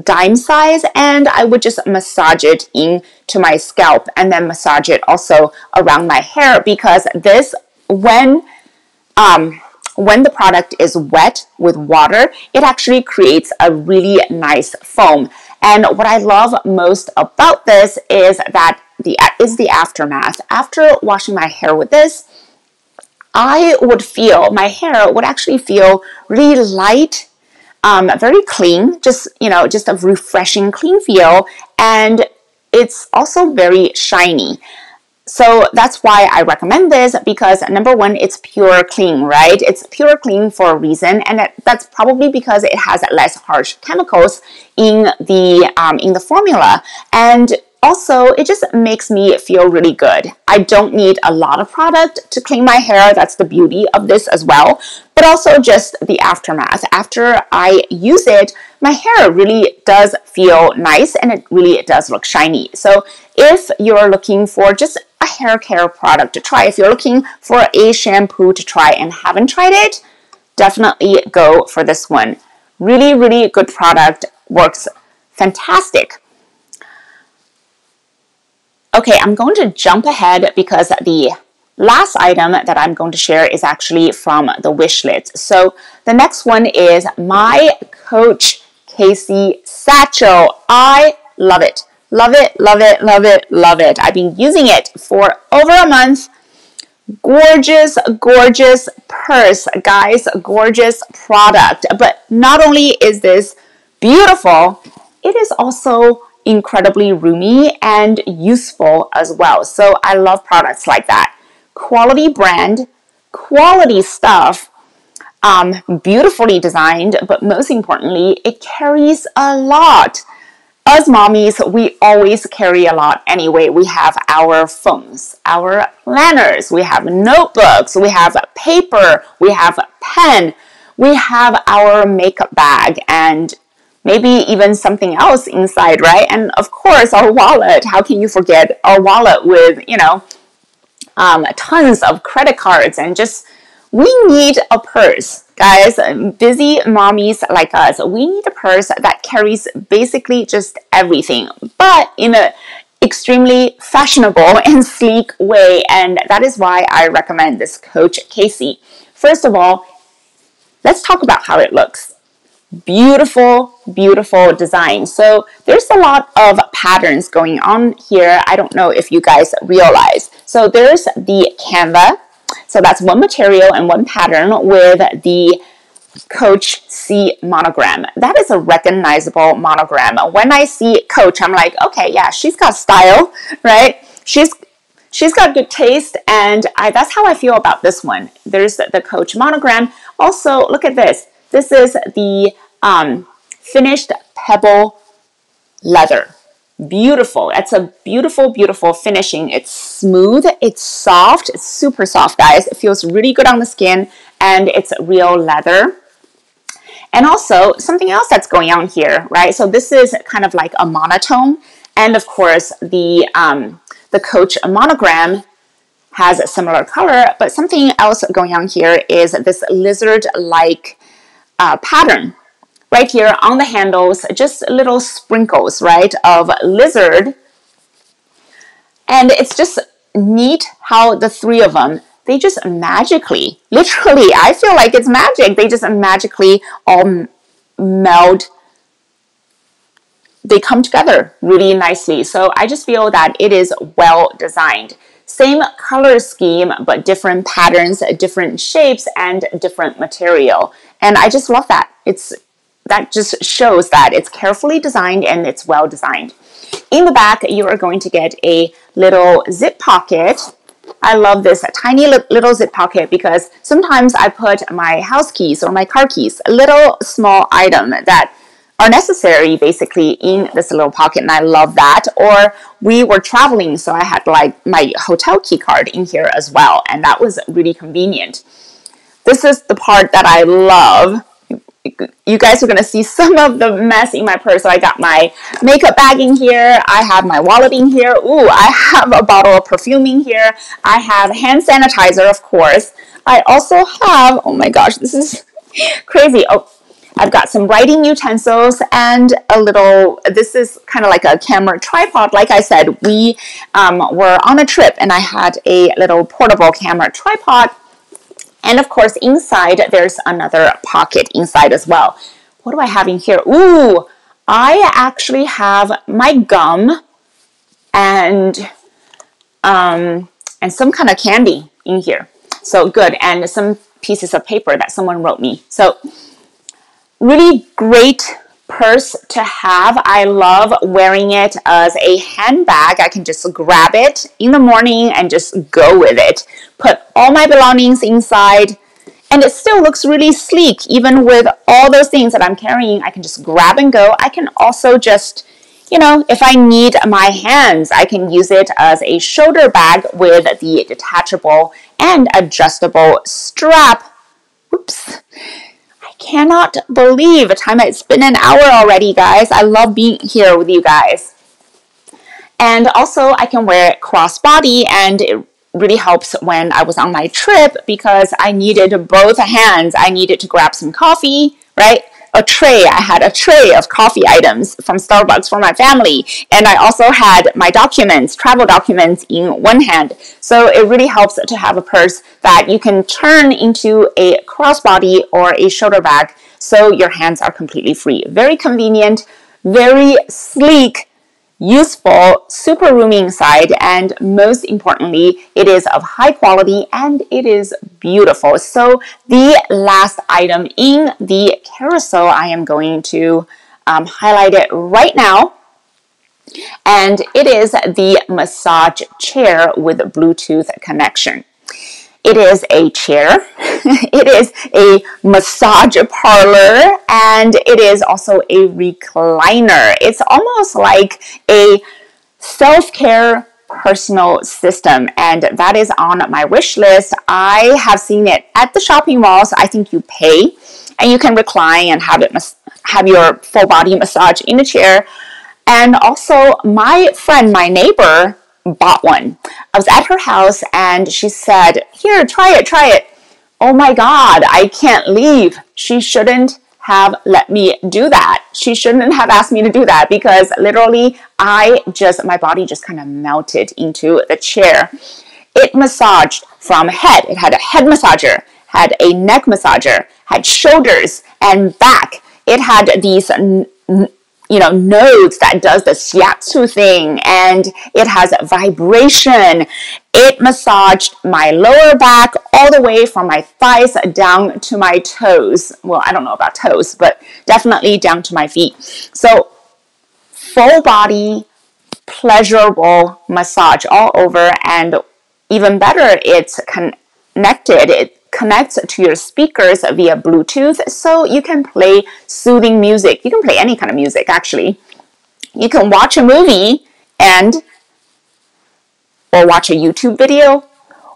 dime size and I would just massage it into my scalp and then massage it also around my hair, because this, when um when the product is wet with water, it actually creates a really nice foam. And what I love most about this is that the is the aftermath. After washing my hair with this, I would feel my hair would actually feel really light, um, very clean, just, you know, just a refreshing clean feel. And it's also very shiny. So that's why I recommend this, because number one, it's Pure Clean, right? It's Pure Clean for a reason, and that, that's probably because it has less harsh chemicals in the um, in the formula. And also, it just makes me feel really good. I don't need a lot of product to clean my hair. That's the beauty of this as well. But also just the aftermath. After I use it, my hair really does feel nice and it really does look shiny. So if you're looking for just a hair care product to try, if you're looking for a shampoo to try and haven't tried it, definitely go for this one. Really, really good product. Works fantastic. Okay, I'm going to jump ahead because the last item that I'm going to share is actually from the wish list. So the next one is my Coach Casey satchel. I love it. Love it, love it, love it, love it. I've been using it for over a month. Gorgeous, gorgeous purse, guys. Gorgeous product. But not only is this beautiful, it is also incredibly roomy and useful as well. So I love products like that. Quality brand, quality stuff, um, beautifully designed, but most importantly, it carries a lot. Us mommies, we always carry a lot anyway. We have our phones, our planners, we have notebooks, we have paper, we have pen, we have our makeup bag, and maybe even something else inside, right? And of course, our wallet. How can you forget our wallet with, you know, um, tons of credit cards? And just, we need a purse, guys. Busy mommies like us, we need a purse that carries basically just everything, but in an extremely fashionable and sleek way. And that is why I recommend this Coach Casey. First of all, let's talk about how it looks. Beautiful, beautiful design. So there's a lot of patterns going on here. I don't know if you guys realize. So there's the Canva. So that's one material and one pattern with the Coach C monogram. That is a recognizable monogram. When I see Coach, I'm like, okay, yeah, she's got style, right? She's She's got good taste, and I, that's how I feel about this one. There's the Coach monogram. Also, look at this. This is the um, finished pebble leather. Beautiful. It's a beautiful, beautiful finishing. It's smooth. It's soft. It's super soft, guys. It feels really good on the skin, and it's real leather. And also, something else that's going on here, right? So this is kind of like a monotone. And of course, the, um, the Coach monogram has a similar color, but something else going on here is this lizard-like Uh, pattern right here on the handles, just little sprinkles, right, of lizard. And it's just neat how the three of them, they just magically, literally, I feel like it's magic. They just magically all meld. They come together really nicely. So I just feel that it is well designed. Same color scheme, but different patterns, different shapes, and different material. And I just love that. It's that just shows that it's carefully designed and it's well designed. In the back, you are going to get a little zip pocket. I love this tiny little zip pocket because sometimes I put my house keys or my car keys, a little small item that are necessary basically in this little pocket, and I love that. Or we were traveling, so I had like my hotel key card in here as well, and that was really convenient. This is the part that I love. You guys are going to see some of the mess in my purse. So I got my makeup bag in here. I have my wallet in here. Ooh, I have a bottle of perfume in here. I have hand sanitizer, of course. I also have, oh my gosh, this is crazy. Oh, I've got some writing utensils and a little, this is kind of like a camera tripod. Like I said, we um, were on a trip and I had a little portable camera tripod. And of course, inside, there's another pocket inside as well. What do I have in here? Ooh, I actually have my gum and um, and some kind of candy in here. So good. And some pieces of paper that someone wrote me. So really great purse to have. I love wearing it as a handbag. I can just grab it in the morning and just go with it. Put all my belongings inside, and it still looks really sleek. Even with all those things that I'm carrying, I can just grab and go. I can also just, you know, if I need my hands, I can use it as a shoulder bag with the detachable and adjustable strap. Oops. Cannot believe the time. It's been an hour already, guys. I love being here with you guys. And also I can wear it cross-body, and it really helps when I was on my trip because I needed both hands. I needed to grab some coffee, right? A tray. I had a tray of coffee items from Starbucks for my family. And I also had my documents, travel documents in one hand. So it really helps to have a purse that you can turn into a crossbody or a shoulder bag so your hands are completely free. Very convenient, very sleek, useful, super roomy inside, and most importantly, it is of high quality and it is beautiful. So the last item in the carousel, I am going to um, highlight it right now, and it is the massage chair with Bluetooth connection. It is a chair, it is a massage parlor, and it is also a recliner. It's almost like a self-care personal system, and that is on my wish list. I have seen it at the shopping malls. I think you pay and you can recline and have it have your full body massage in the chair. And also my friend, my neighbor, bought one. I was at her house and she said, here, try it, try it. Oh my God, I can't leave. She shouldn't have let me do that. She shouldn't have asked me to do that because literally I just, my body just kind of melted into the chair. It massaged from head. It had a head massager, had a neck massager, had shoulders and back. It had these you know, nodes that does the shiatsu thing, and it has vibration. It massaged my lower back all the way from my thighs down to my toes. Well, I don't know about toes, but definitely down to my feet. So full body, pleasurable massage all over, and even better, it's connected. It connects to your speakers via Bluetooth, so you can play soothing music. You can play any kind of music, actually. You can watch a movie and or watch a YouTube video,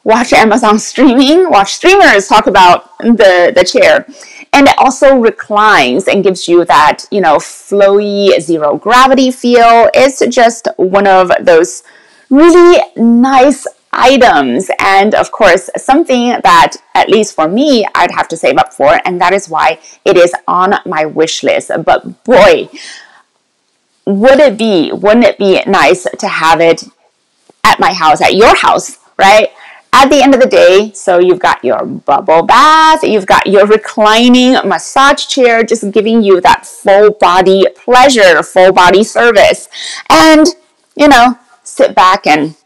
watch Amazon streaming, watch streamers talk about the, the chair. And it also reclines and gives you that, you know, flowy zero gravity feel. It's just one of those really nice items, and of course something that, at least for me, I'd have to save up for, and that is why it is on my wish list. But boy, would it be, wouldn't it be nice to have it at my house, at your house, right? At the end of the day, so you've got your bubble bath, you've got your reclining massage chair, just giving you that full body pleasure, full body service, and you know, sit back and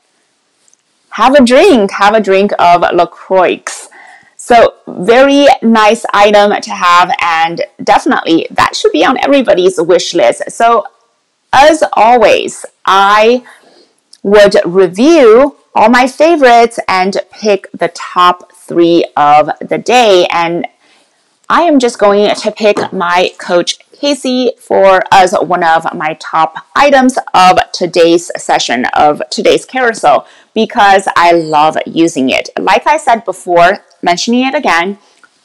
have a drink, have a drink of LaCroix. So very nice item to have, and definitely that should be on everybody's wish list. So as always, I would review all my favorites and pick the top three of the day. And I am just going to pick my Coach Casey for as one of my top items of today's session, of today's carousel, because I love using it. Like I said before, mentioning it again,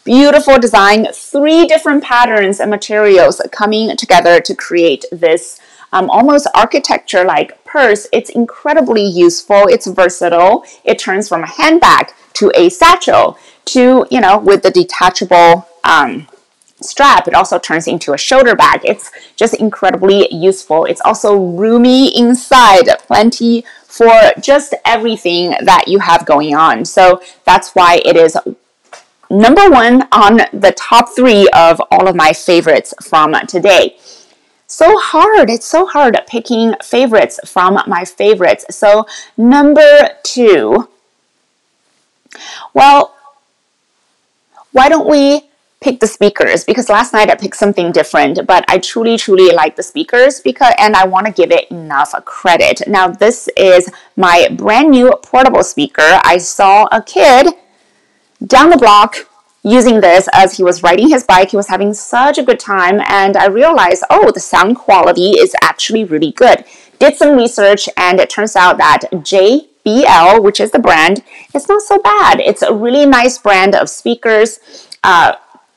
beautiful design, three different patterns and materials coming together to create this um, almost architecture-like purse. It's incredibly useful. It's versatile. It turns from a handbag to a satchel to, you know, with the detachable um, strap, it also turns into a shoulder bag. It's just incredibly useful. It's also roomy inside, plenty for just everything that you have going on. So that's why it is number one on the top three of all of my favorites from today. So hard, it's so hard picking favorites from my favorites. So number two, well, why don't we pick the speakers, because last night I picked something different, but I truly, truly like the speakers because, and I want to give it enough credit. Now, this is my brand new portable speaker. I saw a kid down the block using this as he was riding his bike. He was having such a good time, and I realized, oh, the sound quality is actually really good. Did some research, and it turns out that J B L, which is the brand, it's not so bad. It's a really nice brand of speakers. Uh,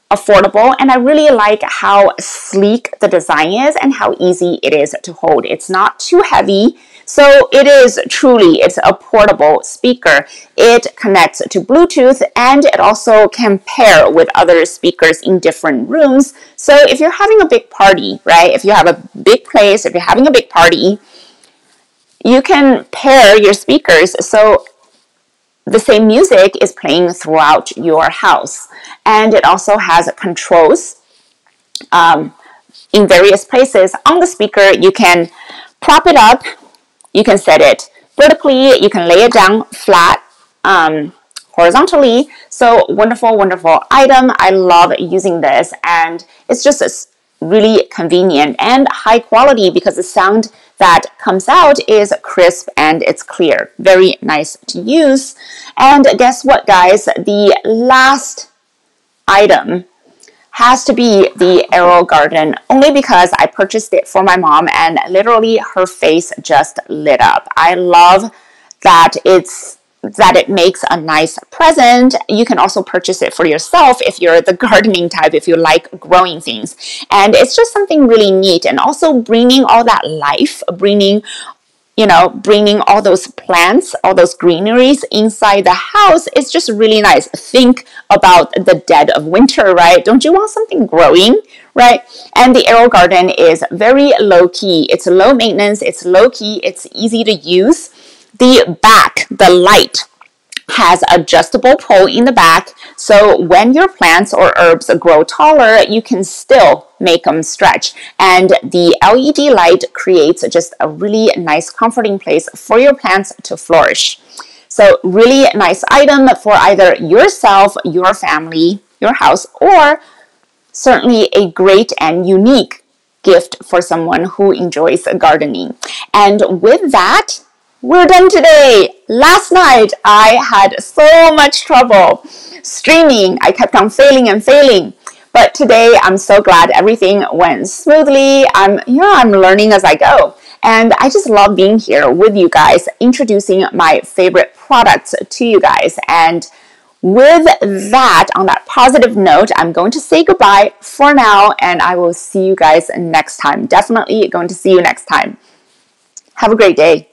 affordable, and I really like how sleek the design is and how easy it is to hold. It's not too heavy, so it is truly, it's a portable speaker. It connects to Bluetooth, and it also can pair with other speakers in different rooms. So if you're having a big party, right, if you have a big place, if you're having a big party, you can pair your speakers so the same music is playing throughout your house. And it also has controls um, in various places. On the speaker, you can prop it up, you can set it vertically, you can lay it down flat, um, horizontally. So wonderful, wonderful item. I love using this, and it's just a really convenient and high quality because the sound that comes out is crisp and it's clear. Very nice to use. And guess what, guys? The last item has to be the AeroGarden, only because I purchased it for my mom and literally her face just lit up. I love that it's that it makes a nice present. You can also purchase it for yourself if you're the gardening type, if you like growing things. And it's just something really neat, and also bringing all that life, bringing, you know, bringing all those plants, all those greeneries inside the house is just really nice. Think about the dead of winter, right? Don't you want something growing, right? And the AeroGarden is very low key. It's low maintenance, it's low key, it's easy to use. The back, the light, has adjustable pole in the back, so when your plants or herbs grow taller, you can still make them stretch. And the L E D light creates just a really nice comforting place for your plants to flourish. So really nice item for either yourself, your family, your house, or certainly a great and unique gift for someone who enjoys gardening. And with that, we're done today. Last night, I had so much trouble streaming. I kept on failing and failing. But today, I'm so glad everything went smoothly. I'm, you know, I'm learning as I go. And I just love being here with you guys, introducing my favorite products to you guys. And with that, on that positive note, I'm going to say goodbye for now, and I will see you guys next time. Definitely going to see you next time. Have a great day.